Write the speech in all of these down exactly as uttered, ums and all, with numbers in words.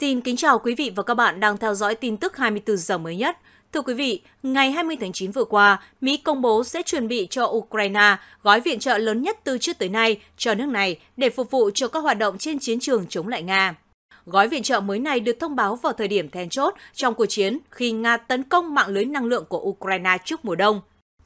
Xin kính chào quý vị và các bạn đang theo dõi tin tức hai mươi tư giờ mới nhất. Thưa quý vị, ngày hai mươi tháng chín vừa qua, Mỹ công bố sẽ chuẩn bị cho Ukraine gói viện trợ lớn nhất từ trước tới nay cho nước này để phục vụ cho các hoạt động trên chiến trường chống lại Nga. Gói viện trợ mới này được thông báo vào thời điểm then chốt trong cuộc chiến khi Nga tấn công mạng lưới năng lượng của Ukraine trước mùa đông.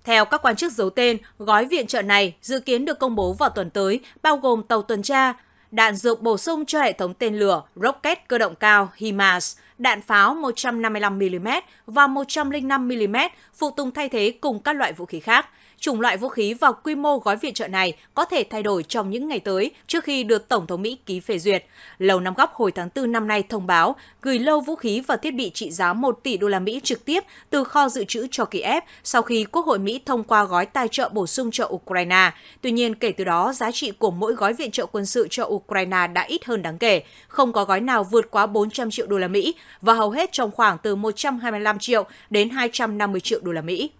Theo các quan chức giấu tên, gói viện trợ này dự kiến được công bố vào tuần tới, bao gồm tàu tuần tra, đạn dược bổ sung cho hệ thống tên lửa, rocket cơ động cao HIMARS, đạn pháo một trăm năm mươi lăm mi li mét và một trăm lẻ năm mi li mét, phụ tùng thay thế cùng các loại vũ khí khác. Chủng loại vũ khí và quy mô gói viện trợ này có thể thay đổi trong những ngày tới trước khi được Tổng thống Mỹ ký phê duyệt. Lầu Năm Góc hồi tháng tư năm nay thông báo gửi lô vũ khí và thiết bị trị giá một tỷ đô la Mỹ trực tiếp từ kho dự trữ cho Kiev sau khi Quốc hội Mỹ thông qua gói tài trợ bổ sung cho Ukraine. Tuy nhiên, kể từ đó, giá trị của mỗi gói viện trợ quân sự cho Ukraine đã ít hơn đáng kể. Không có gói nào vượt quá bốn trăm triệu đô la Mỹ và hầu hết trong khoảng từ một trăm hai mươi lăm triệu đến hai trăm năm mươi triệu đô la Mỹ.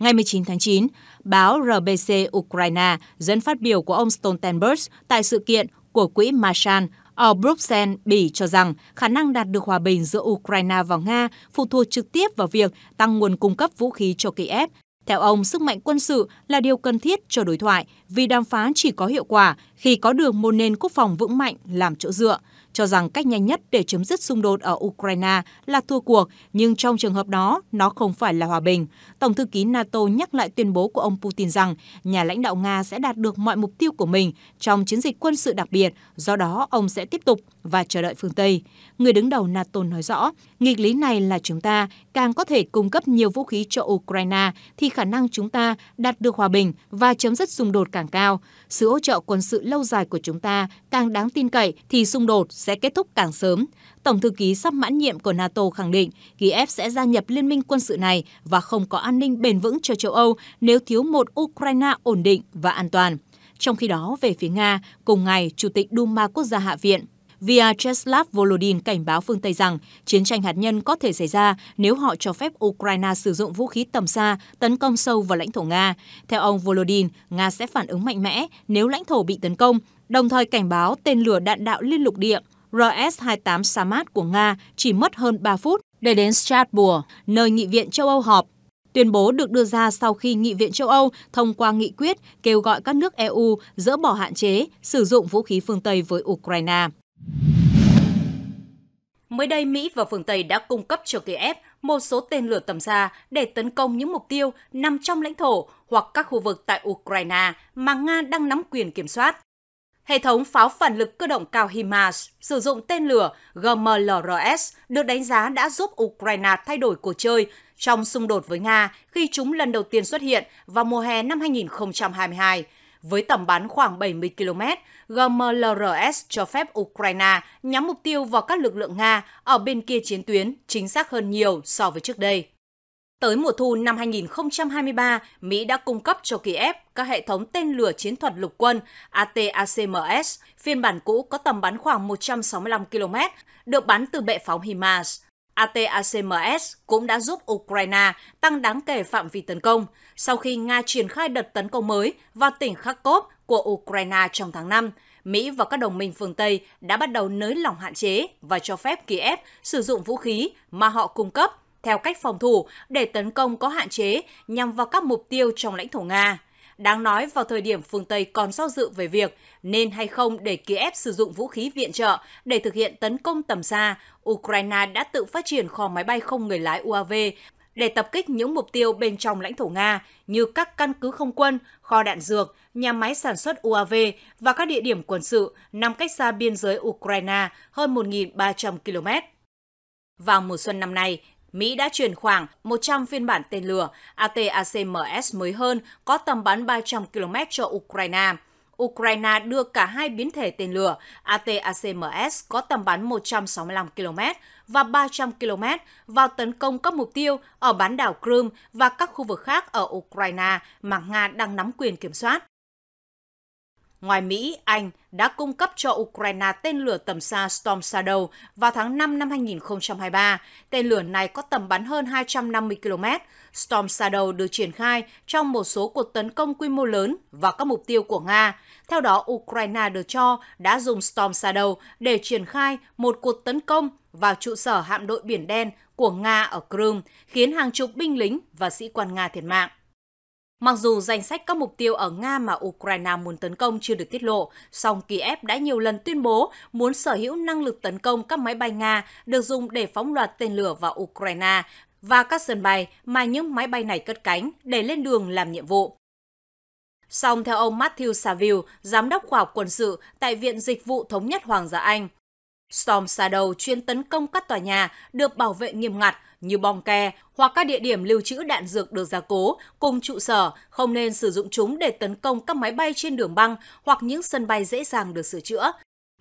Ngày mười chín tháng chín, báo rờ bê xê Ukraine dẫn phát biểu của ông Stoltenberg tại sự kiện của quỹ Marshall ở Bruxelles, Bỉ cho rằng khả năng đạt được hòa bình giữa Ukraine và Nga phụ thuộc trực tiếp vào việc tăng nguồn cung cấp vũ khí cho Kiev. Theo ông, sức mạnh quân sự là điều cần thiết cho đối thoại vì đàm phán chỉ có hiệu quả khi có được một nền quốc phòng vững mạnh làm chỗ dựa, cho rằng cách nhanh nhất để chấm dứt xung đột ở Ukraine là thua cuộc, nhưng trong trường hợp đó, nó không phải là hòa bình. Tổng thư ký NATO nhắc lại tuyên bố của ông Putin rằng nhà lãnh đạo Nga sẽ đạt được mọi mục tiêu của mình trong chiến dịch quân sự đặc biệt, do đó ông sẽ tiếp tục và chờ đợi phương Tây. Người đứng đầu NATO nói rõ, nghịch lý này là chúng ta càng có thể cung cấp nhiều vũ khí cho Ukraine thì khả năng chúng ta đạt được hòa bình và chấm dứt xung đột càng cao. Sự hỗ trợ quân sự lâu dài của chúng ta càng đáng tin cậy thì xung đột sẽ kết thúc càng sớm. Tổng thư ký sắp mãn nhiệm của NATO khẳng định Kiev sẽ gia nhập liên minh quân sự này và không có an ninh bền vững cho châu Âu nếu thiếu một Ukraine ổn định và an toàn. Trong khi đó, về phía Nga, cùng ngày, Chủ tịch Duma Quốc gia Hạ viện Vyacheslav Volodin cảnh báo phương Tây rằng chiến tranh hạt nhân có thể xảy ra nếu họ cho phép Ukraine sử dụng vũ khí tầm xa tấn công sâu vào lãnh thổ Nga. Theo ông Volodin, Nga sẽ phản ứng mạnh mẽ nếu lãnh thổ bị tấn công, đồng thời cảnh báo tên lửa đạn đạo liên lục địa R S hai mươi tám Sarmat của Nga chỉ mất hơn ba phút để đến Strasbourg, nơi Nghị viện châu Âu họp. Tuyên bố được đưa ra sau khi Nghị viện châu Âu thông qua nghị quyết kêu gọi các nước e u dỡ bỏ hạn chế sử dụng vũ khí phương Tây với Ukraine. Mới đây, Mỹ và phương Tây đã cung cấp cho Kiev một số tên lửa tầm xa để tấn công những mục tiêu nằm trong lãnh thổ hoặc các khu vực tại Ukraine mà Nga đang nắm quyền kiểm soát. Hệ thống pháo phản lực cơ động cao HIMARS sử dụng tên lửa G M L R S được đánh giá đã giúp Ukraine thay đổi cuộc chơi trong xung đột với Nga khi chúng lần đầu tiên xuất hiện vào mùa hè năm hai nghìn không trăm hai mươi hai. Với tầm bắn khoảng bảy mươi ki lô mét, G M L R S cho phép Ukraine nhắm mục tiêu vào các lực lượng Nga ở bên kia chiến tuyến chính xác hơn nhiều so với trước đây. Tới mùa thu năm hai nghìn không trăm hai mươi ba, Mỹ đã cung cấp cho Kiev các hệ thống tên lửa chiến thuật lục quân A T A C M S, phiên bản cũ có tầm bắn khoảng một trăm sáu mươi lăm ki lô mét, được bắn từ bệ phóng HIMARS. A T A C M S cũng đã giúp Ukraine tăng đáng kể phạm vi tấn công sau khi Nga triển khai đợt tấn công mới vào tỉnh Kharkov của Ukraine trong tháng năm. Mỹ và các đồng minh phương Tây đã bắt đầu nới lỏng hạn chế và cho phép Kiev sử dụng vũ khí mà họ cung cấp theo cách phòng thủ để tấn công có hạn chế nhằm vào các mục tiêu trong lãnh thổ Nga. Đáng nói, vào thời điểm phương Tây còn do dự về việc nên hay không để Kiev sử dụng vũ khí viện trợ để thực hiện tấn công tầm xa, Ukraine đã tự phát triển kho máy bay không người lái U A V để tập kích những mục tiêu bên trong lãnh thổ Nga như các căn cứ không quân, kho đạn dược, nhà máy sản xuất U A V và các địa điểm quân sự nằm cách xa biên giới Ukraine hơn một nghìn ba trăm ki lô mét. Vào mùa xuân năm nay, Mỹ đã chuyển khoảng một trăm phiên bản tên lửa A T A C M S mới hơn có tầm bắn ba trăm ki lô mét cho Ukraine. Ukraine đưa cả hai biến thể tên lửa A T A C M S có tầm bắn một trăm sáu mươi lăm ki lô mét và ba trăm ki lô mét vào tấn công các mục tiêu ở bán đảo Crimea và các khu vực khác ở Ukraine mà Nga đang nắm quyền kiểm soát. Ngoài Mỹ, Anh đã cung cấp cho Ukraine tên lửa tầm xa Storm Shadow vào tháng năm năm hai nghìn không trăm hai mươi ba. Tên lửa này có tầm bắn hơn hai trăm năm mươi ki lô mét. Storm Shadow được triển khai trong một số cuộc tấn công quy mô lớn vào các mục tiêu của Nga. Theo đó, Ukraine được cho đã dùng Storm Shadow để triển khai một cuộc tấn công vào trụ sở hạm đội Biển Đen của Nga ở Crimea, khiến hàng chục binh lính và sĩ quan Nga thiệt mạng. Mặc dù danh sách các mục tiêu ở Nga mà Ukraine muốn tấn công chưa được tiết lộ, song Kiev đã nhiều lần tuyên bố muốn sở hữu năng lực tấn công các máy bay Nga được dùng để phóng loạt tên lửa vào Ukraine và các sân bay mà những máy bay này cất cánh để lên đường làm nhiệm vụ. Song theo ông Matthew Savill, giám đốc khoa học quân sự tại Viện Dịch vụ Thống nhất Hoàng gia Anh, Storm Shadow chuyên tấn công các tòa nhà được bảo vệ nghiêm ngặt như bong ke hoặc các địa điểm lưu trữ đạn dược được gia cố cùng trụ sở, không nên sử dụng chúng để tấn công các máy bay trên đường băng hoặc những sân bay dễ dàng được sửa chữa.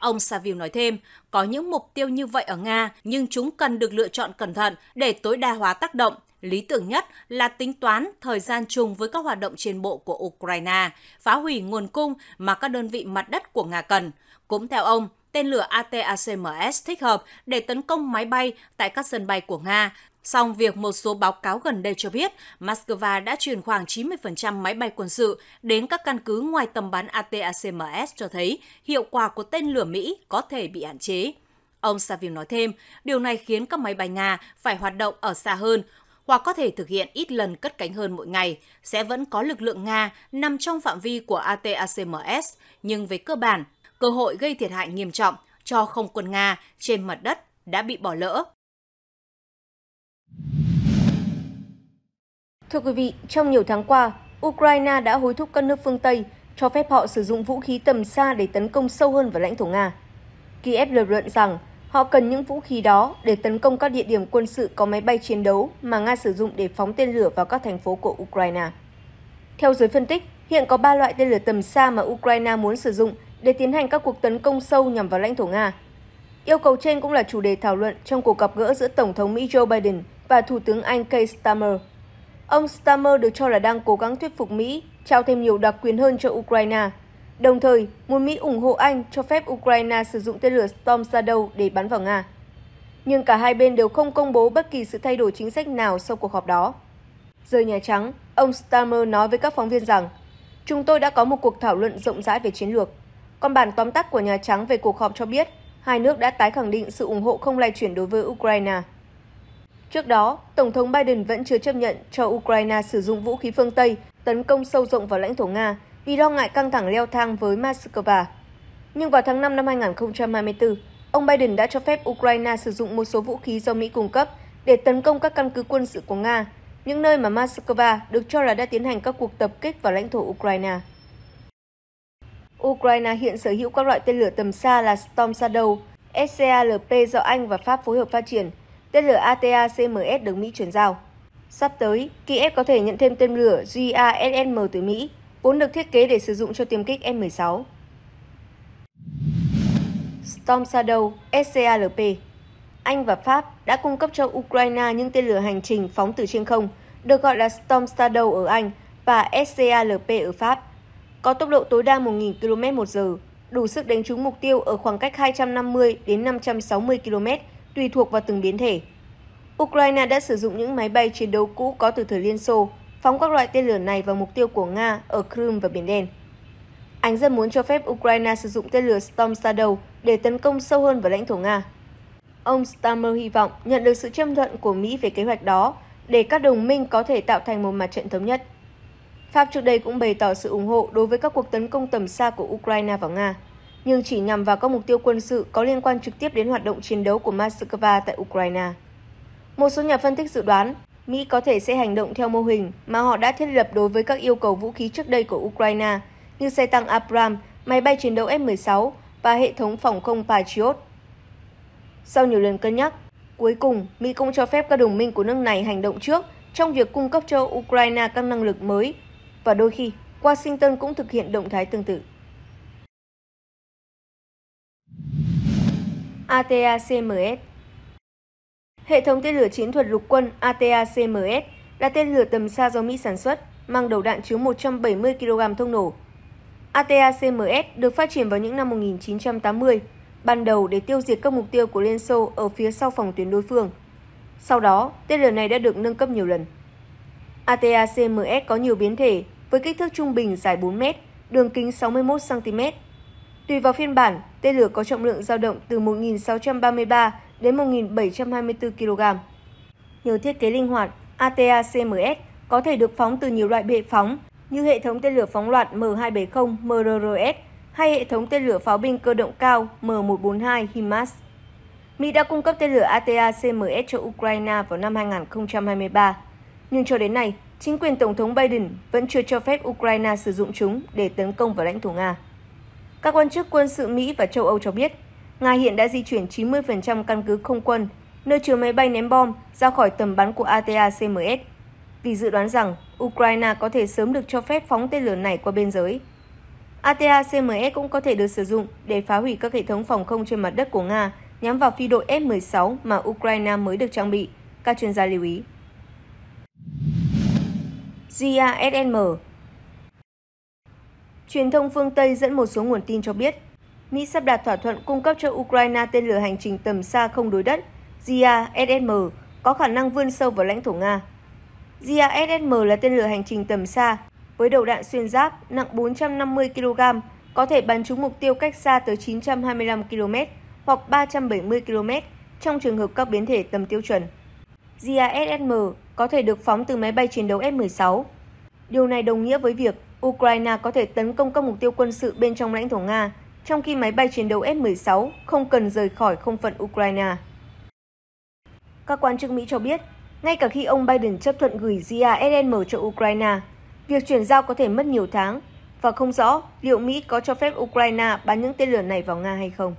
Ông Savill nói thêm, có những mục tiêu như vậy ở Nga nhưng chúng cần được lựa chọn cẩn thận để tối đa hóa tác động. Lý tưởng nhất là tính toán thời gian chung với các hoạt động trên bộ của Ukraine, phá hủy nguồn cung mà các đơn vị mặt đất của Nga cần. Cũng theo ông, tên lửa a tê a xê em ét thích hợp để tấn công máy bay tại các sân bay của Nga. Song việc một số báo cáo gần đây cho biết, Moscow đã chuyển khoảng chín mươi phần trăm máy bay quân sự đến các căn cứ ngoài tầm bắn a tê a xê em ét cho thấy hiệu quả của tên lửa Mỹ có thể bị hạn chế. Ông Savill nói thêm, điều này khiến các máy bay Nga phải hoạt động ở xa hơn hoặc có thể thực hiện ít lần cất cánh hơn mỗi ngày. Sẽ vẫn có lực lượng Nga nằm trong phạm vi của a tê a xê em ét, nhưng về cơ bản, cơ hội gây thiệt hại nghiêm trọng cho không quân Nga trên mặt đất đã bị bỏ lỡ. Thưa quý vị, trong nhiều tháng qua, Ukraine đã hối thúc các nước phương Tây cho phép họ sử dụng vũ khí tầm xa để tấn công sâu hơn vào lãnh thổ Nga. Kiev lập luận rằng họ cần những vũ khí đó để tấn công các địa điểm quân sự có máy bay chiến đấu mà Nga sử dụng để phóng tên lửa vào các thành phố của Ukraine. Theo giới phân tích, hiện có ba loại tên lửa tầm xa mà Ukraine muốn sử dụng để tiến hành các cuộc tấn công sâu nhằm vào lãnh thổ Nga. Yêu cầu trên cũng là chủ đề thảo luận trong cuộc gặp gỡ giữa Tổng thống Mỹ Joe Biden và Thủ tướng Anh Keir Starmer. Ông Starmer được cho là đang cố gắng thuyết phục Mỹ trao thêm nhiều đặc quyền hơn cho Ukraine, đồng thời muốn Mỹ ủng hộ Anh cho phép Ukraine sử dụng tên lửa Storm Shadow để bắn vào Nga. Nhưng cả hai bên đều không công bố bất kỳ sự thay đổi chính sách nào sau cuộc họp đó. Rời Nhà Trắng, ông Starmer nói với các phóng viên rằng, "Chúng tôi đã có một cuộc thảo luận rộng rãi về chiến lược." Còn bản tóm tắt của Nhà Trắng về cuộc họp cho biết, hai nước đã tái khẳng định sự ủng hộ không lay chuyển đối với Ukraine. Trước đó, Tổng thống Biden vẫn chưa chấp nhận cho Ukraine sử dụng vũ khí phương Tây tấn công sâu rộng vào lãnh thổ Nga vì lo ngại căng thẳng leo thang với Moscow. Nhưng vào tháng năm năm hai nghìn không trăm hai mươi tư, ông Biden đã cho phép Ukraine sử dụng một số vũ khí do Mỹ cung cấp để tấn công các căn cứ quân sự của Nga, những nơi mà Moscow được cho là đã tiến hành các cuộc tập kích vào lãnh thổ Ukraine. Ukraine hiện sở hữu các loại tên lửa tầm xa là Storm Shadow, scalp do Anh và Pháp phối hợp phát triển, tên lửa a tê a xê em ét được Mỹ chuyển giao. Sắp tới, Kiev có thể nhận thêm tên lửa gi a ét ét em từ Mỹ, vốn được thiết kế để sử dụng cho tiêm kích ép mười sáu. Storm Shadow, scalp. Anh và Pháp đã cung cấp cho Ukraine những tên lửa hành trình phóng từ trên không, được gọi là Storm Shadow ở Anh và scalp ở Pháp, có tốc độ tối đa một nghìn ki lô mét trên giờ, đủ sức đánh trúng mục tiêu ở khoảng cách hai trăm năm mươi đến năm trăm sáu mươi ki lô mét, tùy thuộc vào từng biến thể. Ukraine đã sử dụng những máy bay chiến đấu cũ có từ thời Liên Xô, phóng các loại tên lửa này vào mục tiêu của Nga ở Crimea và Biển Đen. Anh rất muốn cho phép Ukraine sử dụng tên lửa Storm Shadow để tấn công sâu hơn vào lãnh thổ Nga. Ông Starmer hy vọng nhận được sự chấp thuận của Mỹ về kế hoạch đó để các đồng minh có thể tạo thành một mặt trận thống nhất. Pháp trước đây cũng bày tỏ sự ủng hộ đối với các cuộc tấn công tầm xa của Ukraine vào Nga, nhưng chỉ nhằm vào các mục tiêu quân sự có liên quan trực tiếp đến hoạt động chiến đấu của Moscow tại Ukraine. Một số nhà phân tích dự đoán, Mỹ có thể sẽ hành động theo mô hình mà họ đã thiết lập đối với các yêu cầu vũ khí trước đây của Ukraine như xe tăng Abrams, máy bay chiến đấu ép mười sáu và hệ thống phòng không Patriot. Sau nhiều lần cân nhắc, cuối cùng Mỹ cũng cho phép các đồng minh của nước này hành động trước trong việc cung cấp cho Ukraine các năng lực mới, và đôi khi, Washington cũng thực hiện động thái tương tự. a tê a xê em ét. Hệ thống tên lửa chiến thuật lục quân a tê a xê em ét là tên lửa tầm xa do Mỹ sản xuất, mang đầu đạn chứa một trăm bảy mươi ki lô gam thuốc nổ. a tê a xê em ét được phát triển vào những năm một nghìn chín trăm tám mươi, ban đầu để tiêu diệt các mục tiêu của Liên Xô ở phía sau phòng tuyến đối phương. Sau đó, tên lửa này đã được nâng cấp nhiều lần. a tê a xê em ét có nhiều biến thể với kích thước trung bình dài bốn mét, đường kính sáu mươi mốt xăng ti mét. Tùy vào phiên bản, tên lửa có trọng lượng dao động từ một nghìn sáu trăm ba mươi ba đến một nghìn bảy trăm hai mươi tư ki lô gam. Nhờ thiết kế linh hoạt, a tê a xê em ét có thể được phóng từ nhiều loại bệ phóng như hệ thống tên lửa phóng loạt M hai bảy không M R R S hay hệ thống tên lửa pháo binh cơ động cao M một bốn hai HIMARS. Mỹ đã cung cấp tên lửa a tê a xê em ét cho Ukraine vào năm hai nghìn không trăm hai mươi ba, nhưng cho đến nay, chính quyền Tổng thống Biden vẫn chưa cho phép Ukraine sử dụng chúng để tấn công vào lãnh thổ Nga. Các quan chức quân sự Mỹ và châu Âu cho biết, Nga hiện đã di chuyển chín mươi phần trăm căn cứ không quân, nơi chứa máy bay ném bom, ra khỏi tầm bắn của a tê a xê em ét, vì dự đoán rằng Ukraine có thể sớm được cho phép phóng tên lửa này qua biên giới. a tê a xê em ét cũng có thể được sử dụng để phá hủy các hệ thống phòng không trên mặt đất của Nga nhắm vào phi đội F mười sáu mà Ukraine mới được trang bị, các chuyên gia lưu ý. gi a ét ét em. Truyền thông phương Tây dẫn một số nguồn tin cho biết, Mỹ sắp đạt thỏa thuận cung cấp cho Ukraine tên lửa hành trình tầm xa không đối đất gi a ét ét em có khả năng vươn sâu vào lãnh thổ Nga. gi a ét ét em là tên lửa hành trình tầm xa với đầu đạn xuyên giáp nặng bốn trăm năm mươi ki lô gam, có thể bắn trúng mục tiêu cách xa tới chín trăm hai mươi lăm ki lô mét hoặc ba trăm bảy mươi ki lô mét trong trường hợp các biến thể tầm tiêu chuẩn. gi a ét ét em có thể được phóng từ máy bay chiến đấu F mười sáu. Điều này đồng nghĩa với việc Ukraine có thể tấn công các mục tiêu quân sự bên trong lãnh thổ Nga, trong khi máy bay chiến đấu F mười sáu không cần rời khỏi không phận Ukraine. Các quan chức Mỹ cho biết, ngay cả khi ông Biden chấp thuận gửi gi a ét ét em cho Ukraine, việc chuyển giao có thể mất nhiều tháng và không rõ liệu Mỹ có cho phép Ukraine bắn những tên lửa này vào Nga hay không.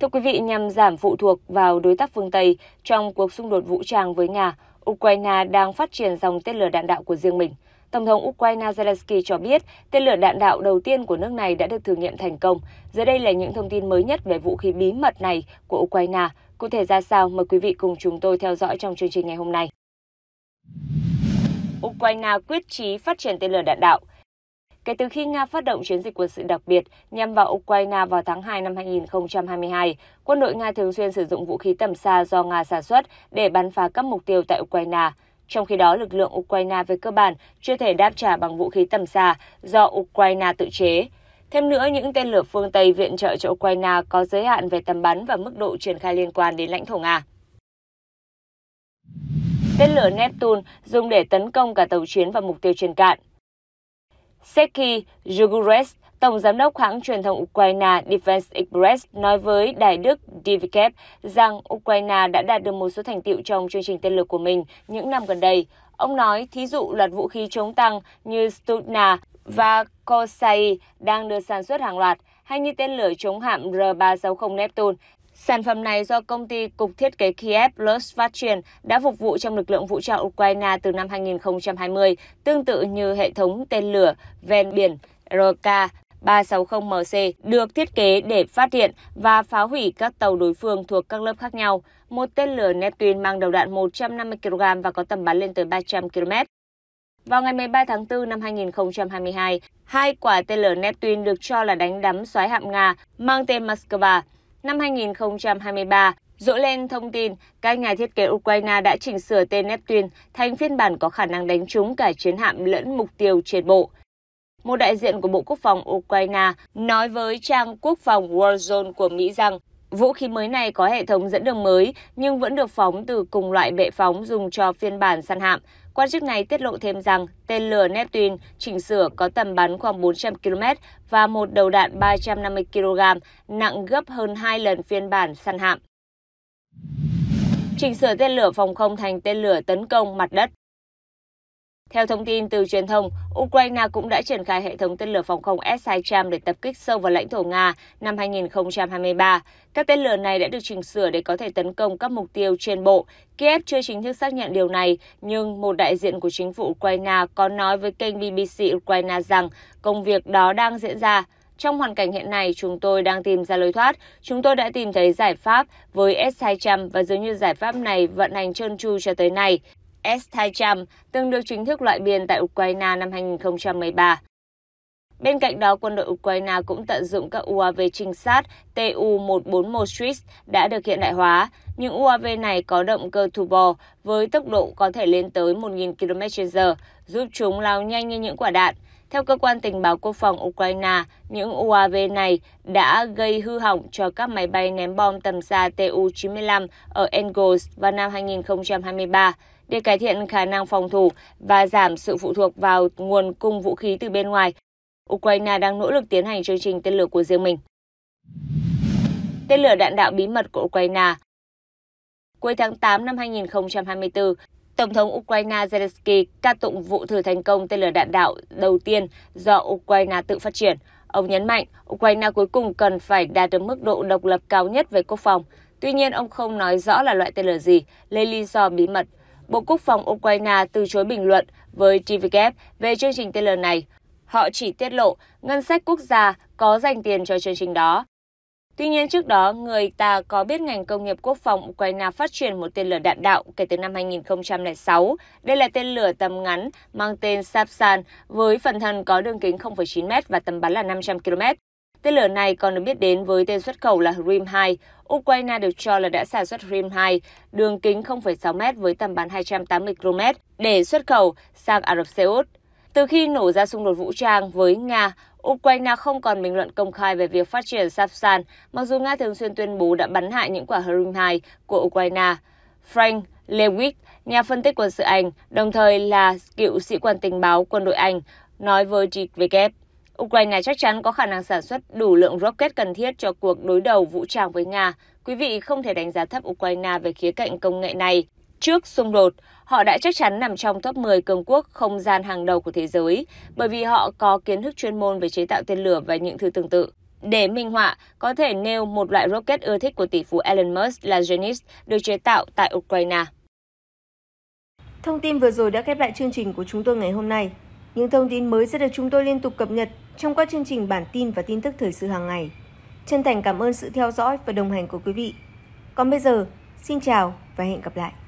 Thưa quý vị, nhằm giảm phụ thuộc vào đối tác phương Tây trong cuộc xung đột vũ trang với Nga, Ukraine đang phát triển dòng tên lửa đạn đạo của riêng mình. Tổng thống Ukraine Zelensky cho biết tên lửa đạn đạo đầu tiên của nước này đã được thử nghiệm thành công. Dưới đây là những thông tin mới nhất về vũ khí bí mật này của Ukraine. Cụ thể ra sao? Mời quý vị cùng chúng tôi theo dõi trong chương trình ngày hôm nay. Ukraine quyết chí phát triển tên lửa đạn đạo. Kể từ khi Nga phát động chiến dịch quân sự đặc biệt nhằm vào Ukraine vào tháng hai năm hai nghìn không trăm hai mươi hai, quân đội Nga thường xuyên sử dụng vũ khí tầm xa do Nga sản xuất để bắn phá các mục tiêu tại Ukraine. Trong khi đó, lực lượng Ukraine về cơ bản chưa thể đáp trả bằng vũ khí tầm xa do Ukraine tự chế. Thêm nữa, những tên lửa phương Tây viện trợ cho Ukraine có giới hạn về tầm bắn và mức độ triển khai liên quan đến lãnh thổ Nga. Tên lửa Neptune dùng để tấn công cả tàu chiến và mục tiêu trên cạn. Sergiy Zgurets, Tổng Giám đốc hãng truyền thông Ukraine Defense Express, nói với Đài Đức đê vê ca rằng Ukraine đã đạt được một số thành tựu trong chương trình tên lửa của mình những năm gần đây. Ông nói, thí dụ loạt vũ khí chống tăng như Stutna và Korsai đang được sản xuất hàng loạt, hay như tên lửa chống hạm R ba sáu không Neptune. Sản phẩm này do công ty Cục Thiết kế Kiev Plus phát triển đã phục vụ trong lực lượng vũ trang Ukraine từ năm hai nghìn không trăm hai mươi, tương tự như hệ thống tên lửa ven biển R K ba sáu không M C được thiết kế để phát hiện và phá hủy các tàu đối phương thuộc các lớp khác nhau. Một tên lửa Neptune mang đầu đạn một trăm năm mươi ki lô gam và có tầm bắn lên tới ba trăm ki lô mét. Vào ngày mười ba tháng tư năm hai nghìn không trăm hai mươi hai, hai quả tên lửa Neptune được cho là đánh đắm soái hạm Nga mang tên Moscow. Năm hai nghìn không trăm hai mươi ba, rộ lên thông tin các nhà thiết kế Ukraine đã chỉnh sửa tên Neptune thành phiên bản có khả năng đánh trúng cả chiến hạm lẫn mục tiêu trên bộ. Một đại diện của Bộ Quốc phòng Ukraine nói với trang Quốc phòng Warzone của Mỹ rằng vũ khí mới này có hệ thống dẫn đường mới nhưng vẫn được phóng từ cùng loại bệ phóng dùng cho phiên bản săn hạm. Quan chức này tiết lộ thêm rằng tên lửa Neptune chỉnh sửa có tầm bắn khoảng bốn trăm ki lô mét và một đầu đạn ba trăm năm mươi ki lô gam, nặng gấp hơn hai lần phiên bản săn hạm. Chỉnh sửa tên lửa phòng không thành tên lửa tấn công mặt đất. Theo thông tin từ truyền thông, Ukraine cũng đã triển khai hệ thống tên lửa phòng không S hai trăm để tập kích sâu vào lãnh thổ Nga năm hai nghìn không trăm hai mươi ba. Các tên lửa này đã được chỉnh sửa để có thể tấn công các mục tiêu trên bộ. Kiev chưa chính thức xác nhận điều này, nhưng một đại diện của chính phủ Ukraine có nói với kênh B B C Ukraine rằng công việc đó đang diễn ra. Trong hoàn cảnh hiện nay, chúng tôi đang tìm ra lối thoát. Chúng tôi đã tìm thấy giải pháp với S hai trăm và dường như giải pháp này vận hành trơn tru cho tới nay. S hai trăm từng được chính thức loại biên tại Ukraine năm hai nghìn không trăm mười ba. Bên cạnh đó, quân đội Ukraine cũng tận dụng các u a vê trinh sát Tu một bốn một Strix đã được hiện đại hóa. Những u a vê này có động cơ turbo với tốc độ có thể lên tới một nghìn ki lô mét trên giờ, giúp chúng lao nhanh như những quả đạn. Theo cơ quan tình báo quốc phòng Ukraine, những u a vê này đã gây hư hỏng cho các máy bay ném bom tầm xa Tu chín mươi lăm ở Engels vào năm hai nghìn không trăm hai mươi ba. Để cải thiện khả năng phòng thủ và giảm sự phụ thuộc vào nguồn cung vũ khí từ bên ngoài, Ukraine đang nỗ lực tiến hành chương trình tên lửa của riêng mình. Tên lửa đạn đạo bí mật của Ukraine. Cuối tháng tám năm hai nghìn không trăm hai mươi tư, Tổng thống Ukraine Zelensky ca tụng vụ thử thành công tên lửa đạn đạo đầu tiên do Ukraine tự phát triển. Ông nhấn mạnh Ukraine cuối cùng cần phải đạt được mức độ độc lập cao nhất về quốc phòng. Tuy nhiên, ông không nói rõ là loại tên lửa gì, lấy lý do bí mật. Bộ Quốc phòng Ukraine từ chối bình luận với tê vê ca về chương trình tên lửa này. Họ chỉ tiết lộ ngân sách quốc gia có dành tiền cho chương trình đó. Tuy nhiên, trước đó, người ta có biết ngành công nghiệp quốc phòng Ukraine phát triển một tên lửa đạn đạo kể từ năm hai nghìn không trăm lẻ sáu. Đây là tên lửa tầm ngắn mang tên Sapsan với phần thân có đường kính không phẩy chín mét và tầm bắn là năm trăm ki lô mét. Tên lửa này còn được biết đến với tên xuất khẩu là Hrim hai. Ukraine được cho là đã sản xuất Hrim hai, đường kính không phẩy sáu mét với tầm bắn hai trăm tám mươi ki lô mét để xuất khẩu sang Ả Rập Xê Út. Từ khi nổ ra xung đột vũ trang với Nga, Ukraine không còn bình luận công khai về việc phát triển Sapsan, mặc dù Nga thường xuyên tuyên bố đã bắn hạ những quả Hrim hai của Ukraine. Frank Lewick, nhà phân tích quân sự Anh, đồng thời là cựu sĩ quan tình báo quân đội Anh, nói với tê vê ca, Ukraine chắc chắn có khả năng sản xuất đủ lượng rocket cần thiết cho cuộc đối đầu vũ trang với Nga. Quý vị không thể đánh giá thấp Ukraine về khía cạnh công nghệ này. Trước xung đột, họ đã chắc chắn nằm trong top mười cường quốc không gian hàng đầu của thế giới bởi vì họ có kiến thức chuyên môn về chế tạo tên lửa và những thứ tương tự. Để minh họa, có thể nêu một loại rocket ưa thích của tỷ phú Elon Musk là Genesis được chế tạo tại Ukraine. Thông tin vừa rồi đã khép lại chương trình của chúng tôi ngày hôm nay. Những thông tin mới sẽ được chúng tôi liên tục cập nhật trong các chương trình bản tin và tin tức thời sự hàng ngày. Chân thành cảm ơn sự theo dõi và đồng hành của quý vị. Còn bây giờ, xin chào và hẹn gặp lại!